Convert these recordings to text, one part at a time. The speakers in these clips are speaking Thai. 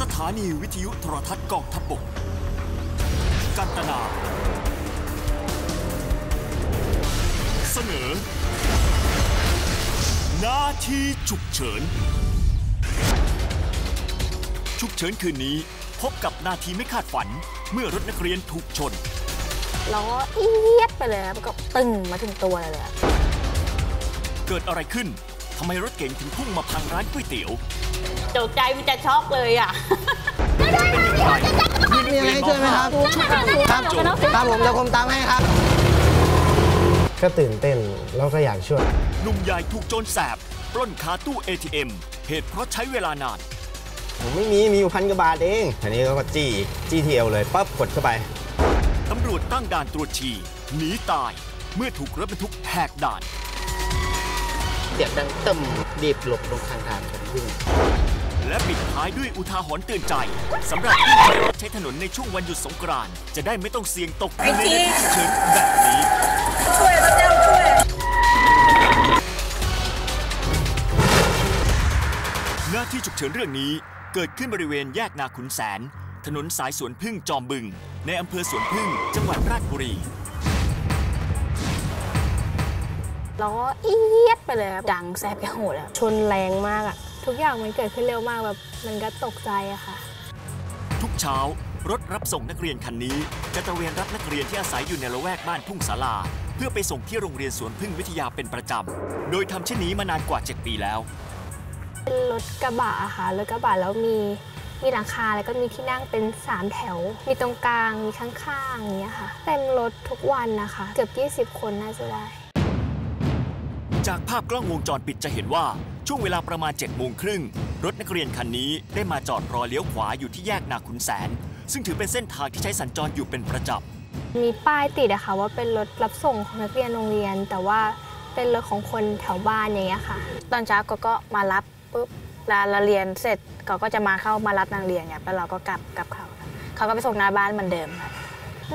สถานีวิทยุโทรทัศน์กองทัพบกกันตนาเสนอนาทีฉุกเฉินฉุกเฉินคืนนี้พบกับนาทีไม่คาดฝันเมื่อรถนักเรียนถูกชนเราก็เอียดไปเลยแล้วก็ตึงมาถึงตัวเลยเกิดอะไรขึ้นทำไมรถเก๋งถึงพุ่งมาพังร้านก๋วยเตี๋ยวตกใจมันจะช็อกเลยอ่ะมีอะไรช่วยไหมครับครับผมจะคมตามให้ครับก็ตื่นเต้นแล้วก็อยากช่วยหนุ่มใหญ่ถูกโจรแสบปล้นคาตู้ ATM เหตุเพราะใช้เวลานานผมไม่มีอยู่1,000 กว่าบาทเองอันนี้ก็จี้เที่ยวเลยปั๊บกดเข้าไปตำรวจตั้งด่านตรวจฉี่หนีตายเมื่อถูกรถบรรทุกแหกด่านเสียงดังตึมดีบหลบลงทางด่านผมวิ่งและปิดท้ายด้วยอุทาหรณ์เตือนใจสำหรับผู้ใช้รถใช้ถนนในช่วงวันหยุดสงกรานต์จะได้ไม่ต้องเสี่ยงตกในที่ฉุกเฉินแบบนี้ช่วยเร็วช่วยหน้าที่ฉุกเฉินเรื่องนี้เกิดขึ้นบริเวณแยกนาขุนแสนถนนสายสวนพึ่งจอมบึงในอำเภอสวนพึ่งจังหวัดราชบุรีเราก็เอียดไปเลยดังแสบแกโหดชนแรงมากอะทุกอย่างมันเกิดขึ้นเร็วมากแบบมันก็ตกใจอะค่ะทุกเช้ารถรับส่งนักเรียนคันนี้จะตระเวนรับนักเรียนที่อาศัยอยู่ในละแวกบ้านทุ่งศาลาเพื่อไปส่งที่โรงเรียนสวนพึ่งวิทยาเป็นประจำโดยทำเช่นนี้มานานกว่า7 ปีแล้วเป็นรถกระบะค่ะรถกระบะแล้วมีหลังคาแล้วก็มีที่นั่งเป็น3 แถวมีตรงกลางมีข้างๆอย่างเงี้ยค่ะเต็มรถทุกวันนะคะเกือบ20 คนน่าจะได้จากภาพกล้องวงจรปิดจะเห็นว่าช่วงเวลาประมาณ 7 โมงครึ่งรถนักเรียนคันนี้ได้มาจอดรอเลี้ยวขวาอยู่ที่แยกนาขุนแสนซึ่งถือเป็นเส้นทางที่ใช้สัญจรอยู่เป็นประจำมีป้ายติดอะค่ะว่าเป็นรถรับส่งของนักเรียนโรงเรียนแต่ว่าเป็นรถของคนแถวบ้านอย่างเงี้ยค่ะตอนเช้าก็มารับปุ๊บเราเรียนเสร็จก็จะมาเข้ามารับนางเรียนเนี่ยแล้วเราก็กลับเขาก็ไปส่งหน้าบ้านเหมือนเดิม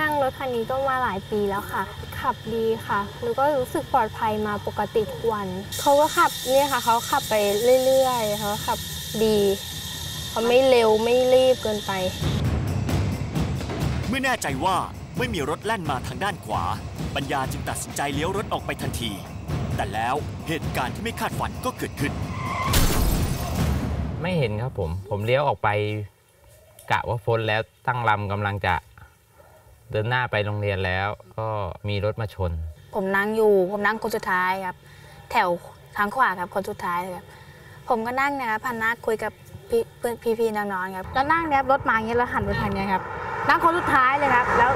นั่งรถคันนี้ก็มาหลายปีแล้วค่ะขับดีค่ะแล้วก็รู้สึกปลอดภัยมาปกติทุกวันเขาก็ขับเนี่ยค่ะเขาขับไปเรื่อยๆเขาขับดีเขาไม่เร็วไม่รีบเกินไปเมื่อแน่ใจว่าไม่มีรถแล่นมาทางด้านขวาปัญญาจึงตัดสินใจเลี้ยวรถออกไปทันทีแต่แล้วเหตุการณ์ที่ไม่คาดฝันก็เกิดขึ้นไม่เห็นครับผมเลี้ยวออกไปกะว่าพ้นแล้วตั้งลำกำลังจะเดินหน้าไปโรงเรียนแล้วก็มีรถมาชนผมนั่งคนสุดท้ายครับแถวทางขวาครับคนสุดท้ายเลยครับผมก็นั่งนะครับพันนักคุยกับเพื่อนพี่ๆน้องๆครับแล้วนั่งนะครับรถมาอย่างเงี้ยแล้วหันไปทางเนี้ยครับนั่งคนสุดท้ายเลยครับแล้ว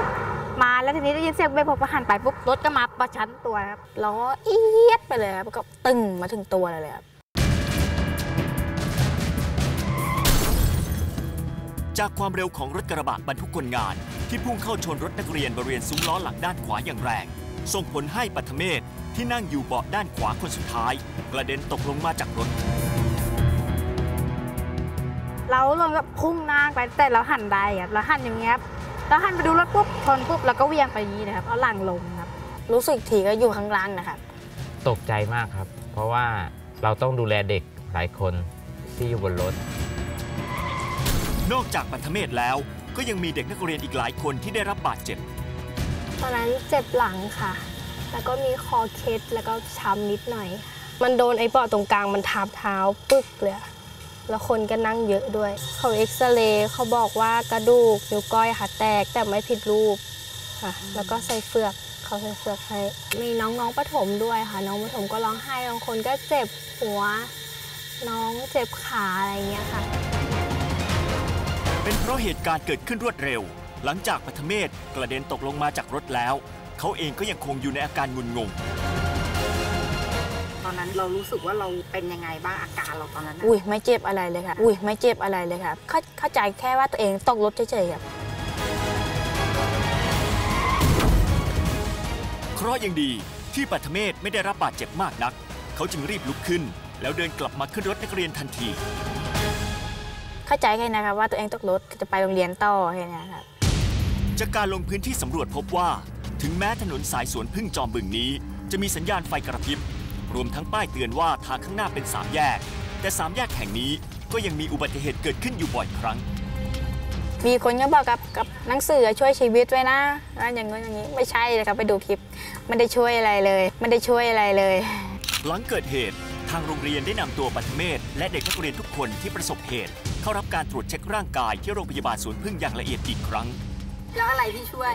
มาแล้วทีนี้ได้ยินเสียงเบรกผมก็หันไปปุ๊บรถก็มาประชันตัวครับแล้วก็เอียดไปเลยครับก็ตึงมาถึงตัวเลยครับจากความเร็วของรถกระบะบรรทุกคนงานที่พุ่งเข้าชนรถนักเรียนบริเวณซุ้มล้อหลังด้านขวาอย่างแรงส่งผลให้ปัทเมศที่นั่งอยู่เบาะด้านขวาคนสุดท้ายกระเด็นตกลงมาจากรถเราลงกับพุ่งหน้าไปแต่เราหันได้ครับเราหันอย่างเงี้ยครับเราหันไปดูรถปุ๊บชนปุ๊บแล้วก็เวียงไปนี้นะครับเอาหลังลงครับรู้สึกทีก็อยู่ข้างล่างนะครับตกใจมากครับเพราะว่าเราต้องดูแลเด็กหลายคนที่อยู่บนรถนอกจากปัทเมศแล้วก็ยังมีเด็กนักเรียนอีกหลายคนที่ได้รับบาดเจ็บตอนนั้นเจ็บหลังค่ะแล้วก็มีคอเคล็ดแล้วก็ช้ำนิดหน่อยมันโดนไอ้เบาะตรงกลางมันทับเท้าปึ๊กเลยแล้วคนก็นั่งเยอะด้วยเขาเอ็กซเรย์เขาบอกว่ากระดูกนิ้วก้อยค่ะแตกแต่ไม่ผิดรูปค่ะแล้วก็ใส่เฟือกเขาใส่เฟือกให้มีน้องประถมด้วยค่ะน้องประถมก็ร้องไห้บางคนก็เจ็บหัวน้องเจ็บขาอะไรเงี้ยค่ะเป็นเพราะเหตุการณ์เกิดขึ้นรวดเร็วหลังจากปัทเมศกระเด็นตกลงมาจากรถแล้วเขาเองก็ยังคงอยู่ในอาการงุนงงตอนนั้นเรารู้สึกว่าเราเป็นยังไงบ้างอาการเราตอนนั้นอุ้ยไม่เจ็บอะไรเลยค่ะอุ้ยไม่เจ็บอะไรเลยค่ะเข้าใจแค่ว่าตัวเองตกรถเฉยๆครับเคราะห์ยังดีที่ปัทเมศไม่ได้รับบาดเจ็บมากนักเขาจึงรีบลุกขึ้นแล้วเดินกลับมาขึ้นรถนักเรียนทันทีเข้าใจกันนะครับว่าตัวเองตกรถจะไปโรงเรียนต่อแค่นี้ครับจากการลงพื้นที่สำรวจพบว่าถึงแม้ถนนสายสวนพึ่งจอมบึงนี้จะมีสัญญาณไฟกระพริบรวมทั้งป้ายเตือนว่าทางข้างหน้าเป็น3 แยกแต่3 แยกแห่งนี้ ก็ยังมีอุบัติเหตุเกิดขึ้นอยู่บ่อยครั้งมีคนก็บอกกับหนังสือช่วยชีวิตไว้นะอย่างงี้อย่างนี้ไม่ใช่เลยครับไปดูคลิปไม่ได้ช่วยอะไรเลยไม่ได้ช่วยอะไรเลยหลังเกิดเหตุทางโรงเรียนได้นำตัวปัทเมศและเด็กนักเรียนทุกคนที่ประสบเหตุเข้ารับการตรวจเช็คร่างกายที่โรงพยาบาลสวนพึ่งอย่างละเอียดอีกครั้งแล้วอะไรที่ช่วย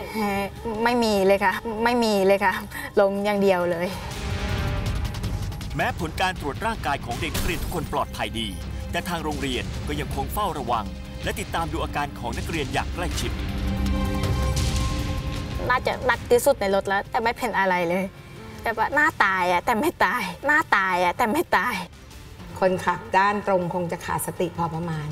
ไม่มีเลยค่ะไม่มีเลยค่ะลงอย่างเดียวเลยแม้ผลการตรวจร่างกายของเด็กนักเรียนทุกคนปลอดภัยดีแต่ทางโรงเรียนก็ยังคงเฝ้าระวังและติดตามดูอาการของนักเรียนอย่างใกล้ชิดน่าจะหนักที่สุดในรถแล้วแต่ไม่เป็นอะไรเลยแต่ว่าหน้าตายอะแต่ไม่ตายหน้าตายอะแต่ไม่ตายคนขับด้านตรงคงจะขาดสติพอประมาณ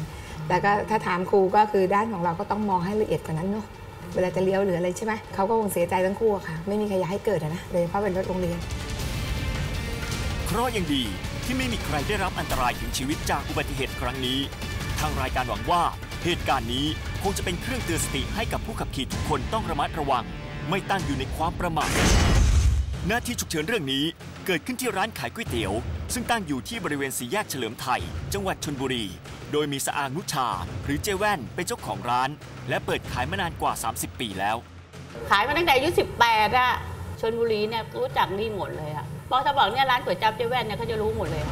แล้วก็ถ้าถามครูก็คือด้านของเราก็ต้องมองให้ละเอียดกว่านั้นเนาะเวลาจะเลี้ยวหรืออะไรใช่ไหมเขาก็คงเสียใจทั้งคู่ค่ะไม่มีใครอยากให้เกิดนะโดยเฉพาะเป็นรถโรงเรียนเพราะยังดีที่ไม่มีใครได้รับอันตรายถึงชีวิตจากอุบัติเหตุครั้งนี้ทางรายการหวังว่าเหตุการณ์นี้คงจะเป็นเครื่องเตือนสติให้กับผู้ขับขี่ทุกคนต้องระมัดระวังไม่ตั้งอยู่ในความประมาทหน้าที่ฉุกเฉินเรื่องนี้เกิดขึ้นที่ร้านขายก๋วยเตี๋ยวซึ่งตั้งอยู่ที่บริเวณสี่แยกเฉลิมไทยจังหวัดชลบุรีโดยมีสอางนุชาหรือเจแว่นเป็นเจ้าของร้านและเปิดขายมานานกว่า30ปีแล้วขายมาตั้งแต่อายุ18อะชลบุรีเนี่ยรู้จักนี่หมดเลยอะพอจะบอกเนี่ยร้านก๋วยจั๊บเจแว่นเนี่ยเขาจะรู้หมดเลย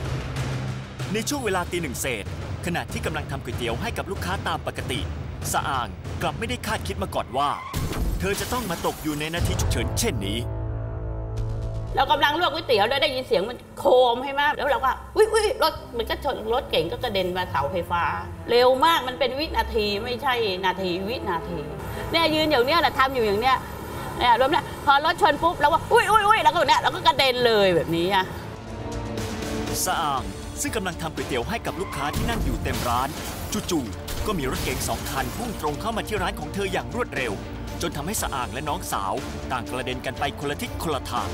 ในช่วงเวลาตีหนึ่งเศษขณะที่กำลังทำก๋วยเตี๋ยวให้กับลูกค้าตามปกติสอางกลับไม่ได้คาดคิดมาก่อนว่าเธอจะต้องมาตกอยู่ในนาทีฉุกเฉินเช่นนี้เรากำลังลวกก๋วยเตี๋ยวแล้วได้ยินเสียงมันโคมใช่ไหมแล้วเราก็อุ้ยรถมันก็ชนรถเก๋งก็กระเด็นมาเสาไฟฟ้าเร็วมากมันเป็นวินาทีไม่ใช่นาทีวินาทีเนี่ยยืนอย่างเนี้ยแหละทำอยู่อย่างเนี้ยเนี่ยรวมเนี่ยพอรถชนปุ๊บแล้วว่าอุ้ยแล้วก็เนี่ยเราก็กระเด็นเลยแบบนี้อะสะอาดซึ่งกำลังทำก๋วยเตี๋ยวให้กับลูกค้าที่นั่งอยู่เต็มร้านจู่ๆก็มีรถเก๋ง2คันพุ่งตรงเข้ามาที่ร้านของเธออย่างรวดเร็วจนทำให้สะอางและน้องสาวต่างกระเด็นกันไปคนละทิศคนละทาง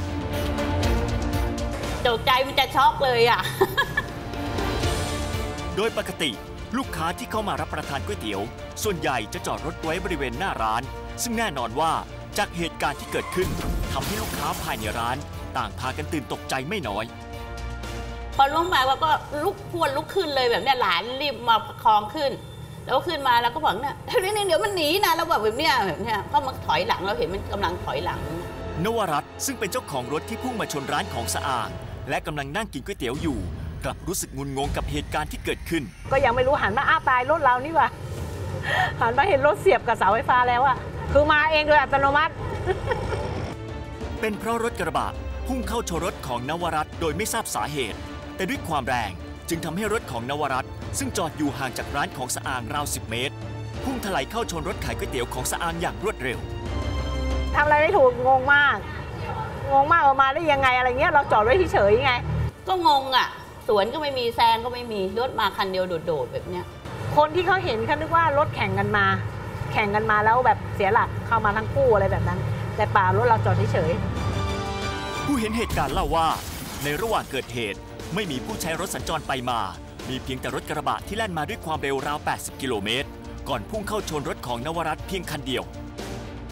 ตกใจมันจะช็อกเลยอ่ะโดยปกติลูกค้าที่เข้ามารับประทานก๋วยเตี๋ยวส่วนใหญ่จะจอดรถไว้บริเวณหน้าร้านซึ่งแน่นอนว่าจากเหตุการณ์ที่เกิดขึ้นทำให้ลูกค้าภายในร้านต่างพากันตื่นตกใจไม่น้อยพอล่วงมาก็ลุกพวนลุกขึ้นเลยแบบเนี้ยหลานรีบมาประคองขึ้นแล้วขึ้นมาแล้วก็บอกเนี่ยเดี๋ยวมันหนีนะแล้วแบบแบบเนี้ยก็มันถอยหลังเราเห็นมันกำลังถอยหลังนวรัตน์ซึ่งเป็นเจ้าของรถที่พุ่งมาชนร้านของสะอางและกำลังนั่งกินก๋วยเตี๋ยวอยู่กลับรู้สึกงุนงงกับเหตุการณ์ที่เกิดขึ้นก็ยังไม่รู้หันมาอ้าตายรถเรานี่วะหันมาเห็นรถเสียบกับเสาไฟฟ้าแล้วอะคือมาเองโดยอัตโนมัติเป็นเพราะรถกระบะพุ่งเข้าชนรถของนวรัตน์โดยไม่ทราบสาเหตุแต่ด้วยความแรงจึงทำให้รถของนวรัตน์ซึ่งจอดอยู่ห่างจากร้านของสะอางราว10เมตรพุ่งถลายเข้าชนรถขายก๋วยเตี๋ยวของสะอางอย่างรวดเร็วทำอะไรไม่ถูกงงมากออกมาได้ยังไงอะไรเงี้ยเราจอดไว้เฉยๆไงก็งงอ่ะสวนก็ไม่มีแซงก็ไม่มีรถมาคันเดียวโดดๆแบบเนี้ยคนที่เขาเห็นเขานึกว่ารถแข่งกันมาแล้วแบบเสียหลักเข้ามาทั้งคู่อะไรแบบนั้นแต่ป่ารถเราจอดเฉยๆผู้เห็นเหตุการณ์เล่าว่าในระหว่างเกิดเหตุไม่มีผู้ใช้รถสัญจรไปมามีเพียงแต่รถกระบะที่แล่นมาด้วยความเร็วราว80กิโลเมตรก่อนพุ่งเข้าชนรถของนวรัตน์เพียงคันเดียว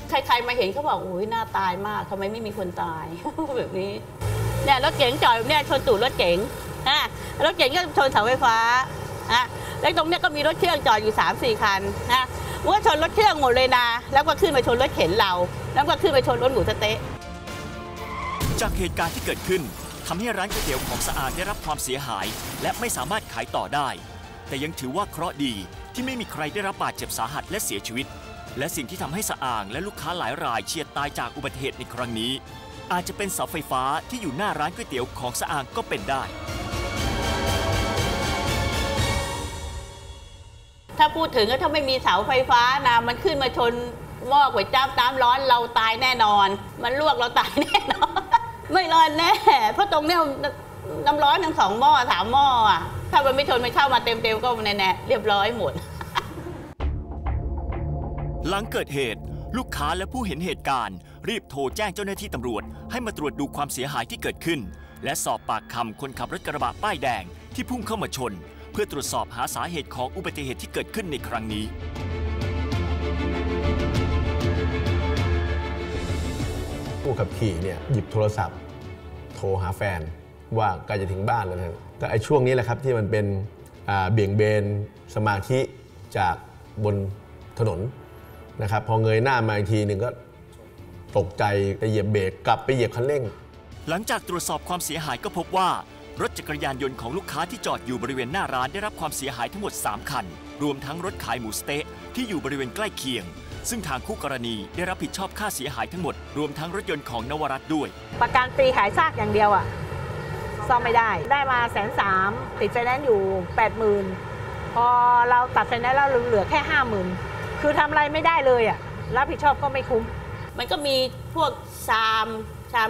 ใครๆมาเห็นเขาบอกโอ้ยหน้าตายมากทำไมไม่มีคนตายแบบนี้เนี่ยรถเก๋งจอดเนี่ยชนตู่รถเก๋งรถเก๋งก็ชนเสาไฟฟ้าแล้วตรงเนี้ยก็มีรถเครื่องจอดอยู่ 3-4 คันมันก็ชนรถเครื่องหมดเลยนะแล้วก็ขึ้นไปชนรถเข็นเราแล้วก็ขึ้นไปชนรถหมูสะเต๊ะจากเหตุการณ์ที่เกิดขึ้นทำให้ร้านก๋วยเตี๋ยวของสะอาดได้รับความเสียหายและไม่สามารถขายต่อได้แต่ยังถือว่าเคราะห์ดีที่ไม่มีใครได้รับบาดเจ็บสาหัสและเสียชีวิตและสิ่งที่ทำให้สะอางและลูกค้าหลายรายเฉียดตายจากอุบัติเหตุในครั้งนี้อาจจะเป็นเสาไฟฟ้าที่อยู่หน้าร้านก๋วยเตี๋ยวของสะอางก็เป็นได้ถ้าพูดถึงก็ถ้าไม่มีเสาไฟฟ้านะมันขึ้นมาชนหม้อก๋วยจั๊บน้ำร้อนเราตายแน่นอนมันลวกเราตายแน่นอนไม่รอดแน่เพราะตรงเนี้ยน้ำร้อนทั้ง2หม้อ3หม้ออ่ะถ้ามันไม่ชนมันเข้ามาเต็มๆก็แน่ๆเรียบร้อยหมดหลังเกิดเหตุลูกค้าและผู้เห็นเหตุการณ์รีบโทรแจ้งเจ้าหน้าที่ตำรวจให้มาตรวจดูความเสียหายที่เกิดขึ้นและสอบปากคำคนขับรถกระบะป้ายแดงที่พุ่งเข้ามาชนเพื่อตรวจสอบหาสาเหตุของอุบัติเหตุที่เกิดขึ้นในครั้งนี้ผู้ขับขี่เนี่ยหยิบโทรศัพท์โทรหาแฟนว่าใกล้จะถึงบ้านแล้วแต่ไอ้ช่วงนี้แหละครับที่มันเป็น เบี่ยงเบนสมาธิจากบนถนนนะครับพอเงยหน้ามาอีกทีหนึ่งก็ตกใจไปเหยียบเบรกกลับไปเหยียบคันเร่งหลังจากตรวจสอบความเสียหายก็พบว่ารถจักรยานยนต์ของลูกค้าที่จอดอยู่บริเวณหน้าร้านได้รับความเสียหายทั้งหมด3คันรวมทั้งรถขายหมูสเต๊ะที่อยู่บริเวณใกล้เคียงซึ่งทางคู่กรณีได้รับผิดชอบค่าเสียหายทั้งหมดรวมทั้งรถยนต์ของนวรัตน์ด้วยประกันตีขายซากอย่างเดียวอ่ะซ่อมไม่ได้มา130,000ติดไฟแนนซ์อยู่80,000พอเราตัดไฟแนนซ์แล้วเหลือแค่50,000คือทำอะไรไม่ได้เลยอ่ะรับผิดชอบก็ไม่คุ้มมันก็มีพวกชาม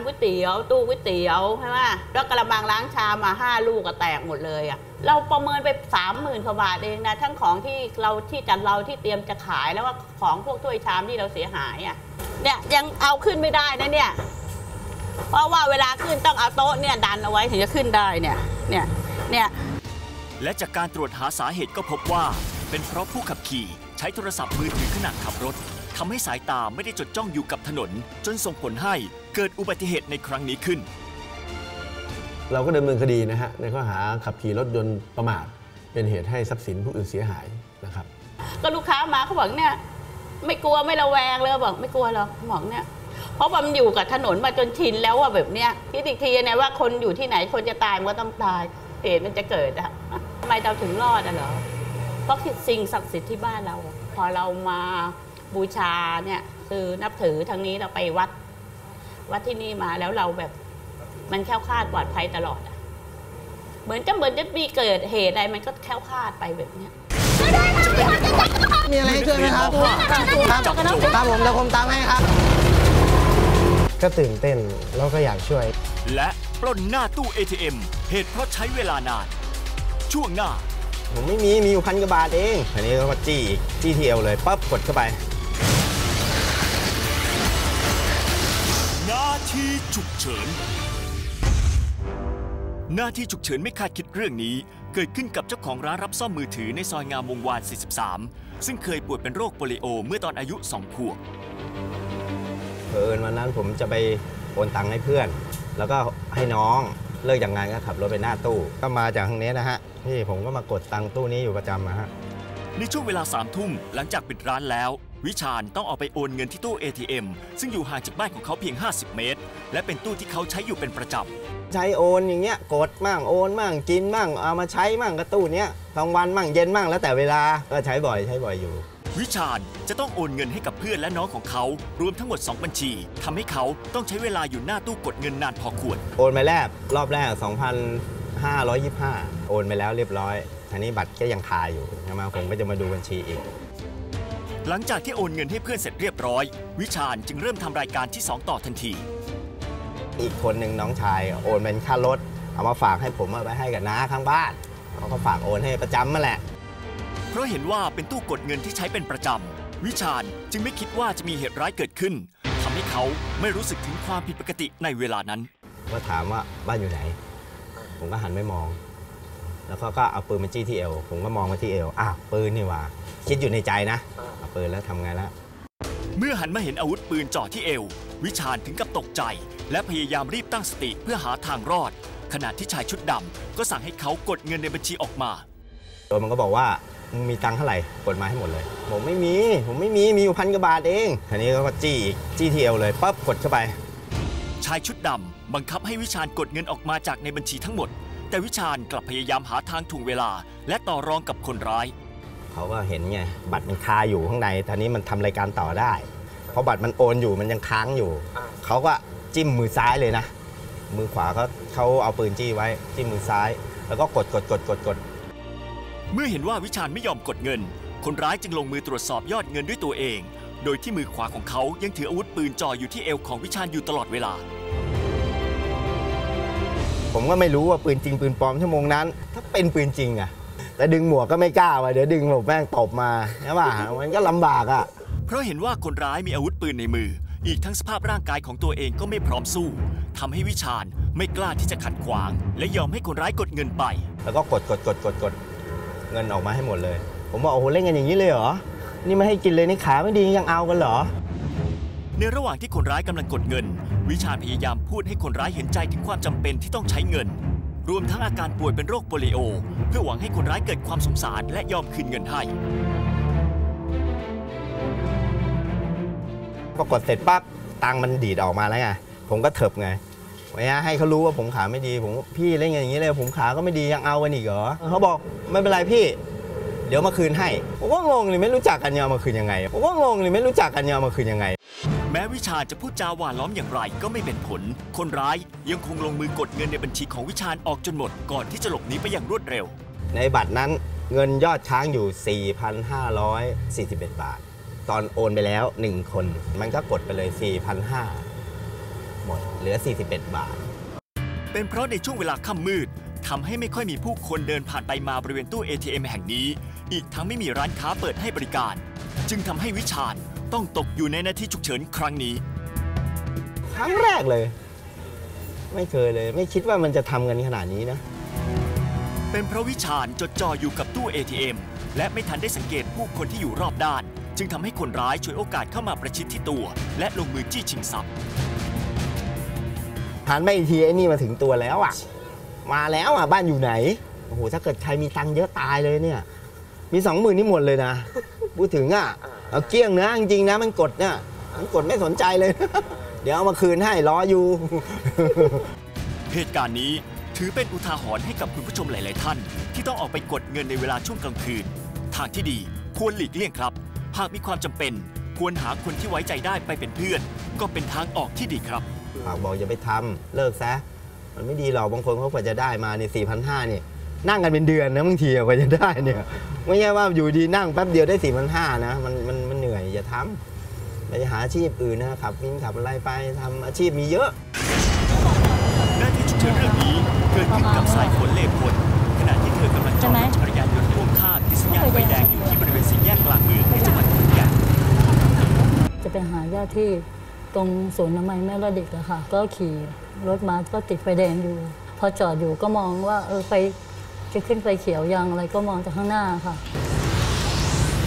ก๋วยเตี๋ยวตู้ก๋วยเตี๋ยวใช่ไหมแล้วกระมังล้างชามมา5ลูกก็แตกหมดเลยอ่ะเราประเมินไป30,000 กว่าบาทเองนะทั้งของที่เราที่จัดเราที่เตรียมจะขายแล้วว่าของพวกถ้วยชามที่เราเสียหายอ่ะเนี่ยยังเอาขึ้นไม่ได้นะเนี่ยเพราะว่าเวลาขึ้นต้องเอาโต๊ะเนี่ยดันเอาไว้ถึงจะขึ้นได้เนี่ยและจากการตรวจหาสาเหตุก็พบว่าเป็นเพราะผู้ขับขี่ใช้โทรศัพท์มือถือขณะขับรถทำให้สายตาไม่ได้จดจ้องอยู่กับถนนจนส่งผลให้เกิดอุบัติเหตุในครั้งนี้ขึ้นเราก็ดำเนินคดีนะฮะในข้อหาขับขี่รถยนต์ประมาทเป็นเหตุให้ทรัพย์สินผู้อื่นเสียหายนะครับก็ลูกค้ามาเขาบอกเนี่ยไม่กลัวไม่ระแวงเลยบอกไม่กลัวหรอกบอกเนี่ยเพราะมันอยู่กับถนนมาจนชินแล้วว่าแบบเนี้ยคิดอีกทีนะว่าคนอยู่ที่ไหนคนจะตายมันก็ต้องตายเหตุมันจะเกิดอะทำไมเราถึงรอดอะเหรอเพราะสิ่งศักดิ์สิทธิ์ที่บ้านเราพอเรามาบูชาเนี่ยคือนับถือทางนี้เราไปวัดที่นี่มาแล้วเราแบบมันแคล้วคลาดปลอดภัยตลอดอ่ะเหมือนจะมีเกิดเหตุอะไรมันก็แคล้วคลาดไปแบบเนี้ยมีอะไรให้ช่วยไหมครับครับผมจะคมตังให้ครับก็ตื่นเต้นแล้วก็อยากช่วยและปล้นหน้าตู้ ATM เหตุเพราะใช้เวลานานช่วงหน้าผมไม่มีอยู่1,000 กว่าบาทเองอันนี้ก็จี้ที่เอวเลยปั๊บกดเข้าไปนาทีฉุกเฉินไม่คาดคิดเรื่องนี้เกิดขึ้นกับเจ้าของร้านรับซ่อมมือถือในซอยงามวงวาน43ซึ่งเคยป่วยเป็นโรคโปลิโอเมื่อตอนอายุ2 ขวบเผอิญวันนั้นผมจะไปโอนตังค์ให้เพื่อนแล้วก็ให้น้องเลิกจากงานก็ขับรถไปหน้าตู้ก็มาจากทางนี้นะฮะที่ผมก็มากดตังตู้นี้อยู่ประจำนะฮะในช่วงเวลา3 ทุ่มหลังจากปิดร้านแล้ววิชาญต้องออกไปโอนเงินที่ตู้ ATM ซึ่งอยู่ห่างจากบ้านของเขาเพียง50 เมตรและเป็นตู้ที่เขาใช้อยู่เป็นประจำใช้โอนอย่างเงี้ยกดมั่งโอนมั่งกินมั่งเอามาใช้มั่งกระตู้เนี้ยกลางวันมั่งเย็นมั่งแล้วแต่เวลาก็ใช้บ่อยอยู่วิชาญจะต้องโอนเงินให้กับเพื่อนและน้องของเขารวมทั้งหมด2 บัญชีทำให้เขาต้องใช้เวลาอยู่หน้าตู้กดเงินนานพอควรโอนไปแรกรอบแรก 2,525 โอนไปแล้วเรียบร้อยทีนี้บัตรก็ยังคาอยู่ใช่ไหมผมก็จะมาดูบัญชีอีกหลังจากที่โอนเงินให้เพื่อนเสร็จเรียบร้อยวิชาญจึงเริ่มทำรายการที่2ต่อทันทีอีกคนหนึ่งน้องชายโอนเป็นค่ารถเอามาฝากให้ผมเอาไปให้กับน้าข้างบ้านเขาก็ฝากโอนให้ประจำมาแหละเพราะเห็นว่าเป็นตู้กดเงินที่ใช้เป็นประจำวิชาญจึงไม่คิดว่าจะมีเหตุร้ายเกิดขึ้นทำให้เขาไม่รู้สึกถึงความผิดปกติในเวลานั้นก็ถามว่าบ้านอยู่ไหนผมก็หันไปมองแล้วก็เอาปืนมาจี้ที่เอวผมก็มองมาที่เอวอ้าวปืนนี่ว่าคิดอยู่ในใจนะเอาปืนแล้วทำไงล่ะเมื่อหันมาเห็นอาวุธปืนจ่อที่เอววิชาญถึงกับตกใจและพยายามรีบตั้งสติเพื่อหาทางรอดขณะที่ชายชุดดำก็สั่งให้เขากดเงินในบัญชีออกมาโดยมันก็บอกว่ามึงมีตังค์เท่าไหร่กดมาให้หมดเลยผมไม่มีมีอยู่1,000 กว่าบาทเองทีนี้ก็จี้ที่เอวเลยปั๊บกดเข้าไปชายชุดดำบังคับให้วิชาญกดเงินออกมาจากในบัญชีทั้งหมดแต่วิชาญกลับพยายามหาทางถ่วงเวลาและต่อรองกับคนร้ายเขาก็เห็นไงบัตรมันคาอยู่ข้างในทีนี้มันทำรายการต่อได้เพราะบัตรมันโอนอยู่มันยังค้างอยู่เขาก็จิ้มมือซ้ายเลยนะมือขวาเขาเอาปืนจี้ไว้จิ้มมือซ้ายแล้วก็กดเมื่อเห็นว่าวิชาญไม่ยอมกดเงินคนร้ายจึงลงมือตรวจสอบยอดเงินด้วยตัวเองโดยที่มือขวาของเขายังถืออาวุธปืนจ่ออยู่ที่เอวของวิชาญอยู่ตลอดเวลาผมก็ไม่รู้ว่าปืนจริงปืนปลอมชั่วโมงนั้นถ้าเป็นปืนจริงอะแต่ดึงหมวกก็ไม่กล้าว่ะเดี๋ยวดึงหมวกแม่งตบมาใช่ป่ะมันก็ลำบากอะเพราะเห็นว่าคนร้ายมีอาวุธปืนในมืออีกทั้งสภาพร่างกายของตัวเองก็ไม่พร้อมสู้ทำให้วิชาญไม่กล้าที่จะขัดขวางและยอมให้คนร้ายกดเงินไปแล้วก็กดเงินออกมาให้หมดเลยผมบอกโอ้โหเล่นกันอย่างนี้เลยเหรอนี่ไม่ให้กินเลยนี่ขาไม่ดียังเอากันเหรอในระหว่างที่คนร้ายกำลังกดเงินวิชาญพยายามพูดให้คนร้ายเห็นใจถึงความจำเป็นที่ต้องใช้เงิน รวมทั้งอาการป่วยเป็นโรคโปลิโอเพื่อหวังให้คนร้ายเกิดความสงสารและยอมคืนเงินให้ปรากฏเสร็จปั๊บตังมันดีดออกมาแล้วไงผมก็เถิบไงให้เขารู้ว่าผมขาไม่ดีผมพี่เล่นอย่างนี้เลยผมขาก็ไม่ดียังเอากันอีกเหรอเขาบอกไม่เป็นไรพี่เดี๋ยวมาคืนให้ผมก็งงเลยไม่รู้จักกันยามาคืนยังไงผมก็งงเลยไม่รู้จักกันยามาคืนยังไงแม้วิชาจะพูดจาหวานล้อมอย่างไรก็ไม่เป็นผลคนร้ายยังคงลงมือกดเงินในบัญชีของวิชาออกจนหมดก่อนที่จะหลบหนีไปอย่างรวดเร็วในบัตรนั้นเงินยอดค้างอยู่ 4,541 บาทตอนโอนไปแล้ว1คนมันก็กดไปเลย 4,500 หมดเหลือ41บาทเป็นเพราะในช่วงเวลาค่ำมืดทำให้ไม่ค่อยมีผู้คนเดินผ่านไปมาบริเวณตู้ ATM แห่งนี้อีกทั้งไม่มีร้านค้าเปิดให้บริการจึงทำให้วิชาญต้องตกอยู่ในหน้าที่ฉุกเฉินครั้งนี้ครั้งแรกเลยไม่เคยเลยไม่คิดว่ามันจะทำกันขนาดนี้นะเป็นเพราะวิชาญจดจ่ออยู่กับตู้ ATM และไม่ทันได้สังเกตผู้คนที่อยู่รอบด้านจึงทำให้คนร้ายฉวยโอกาสเข้ามาประชิดที่ตัวและลงมือจี้ชิงทรัพย์ผ่านไปอีกทีไอ้นี่มาถึงตัวแล้วอ่ะมาแล้วอ่ะบ้านอยู่ไหนโอ้โหถ้าเกิดใครมีตังค์เยอะตายเลยเนี่ยมี20,000นี่หมดเลยนะพูดถึงอ่ะเอาเกี้ยงนะจริงๆนะมันกดเนี่ยมันกดไม่สนใจเลยเดี๋ยวเอามาคืนให้รออยู่เหตุการณ์นี้ถือเป็นอุทาหรณ์ให้กับคุณผู้ชมหลายๆท่านที่ต้องออกไปกดเงินในเวลาช่วงกลางคืนทางที่ดีควรหลีกเลี่ยงครับหากมีความจำเป็นควรหาคนที่ไว้ใจได้ไปเป็นเพื่อนก็เป็นทางออกที่ดีครับฝากบอกอย่าไปทำเลิกซะมันไม่ดีหรอกบางคนเขากว่าจะได้มาใน 4,500 นี่นั่งกันเป็นเดือนนะบางทีกว่าจะได้เนี่ยไม่ใช่ว่าอยู่ดีนั่งแป๊บเดียวได้ 4,500 นะมันเหนื่อยอย่าทำไปหาอาชีพอื่นนะขับวินขับอะไรไปทำอาชีพมีเยอะหน้าที่ฉุกเฉินเรื่องนี้เกิดขึ้นกับสายฝนเล่พลขณะที่เธอกำลังจอดจักรยานยนต์พ่วงข้างที่สัญญาณไฟแดงอยู่ที่บริเวณสี่แยกกลางเมืองในจังหวัดขอนแก่นจะไปหาญาติที่ตรงศูนย์อนามัยแม่และเด็กอะค่ะก็ขี่รถมาก็ติดไฟแดงอยู่พอจอดอยู่ก็มองว่าไฟจะขึ้นไฟเขียวยังอะไรก็มองจากข้างหน้าค่ะ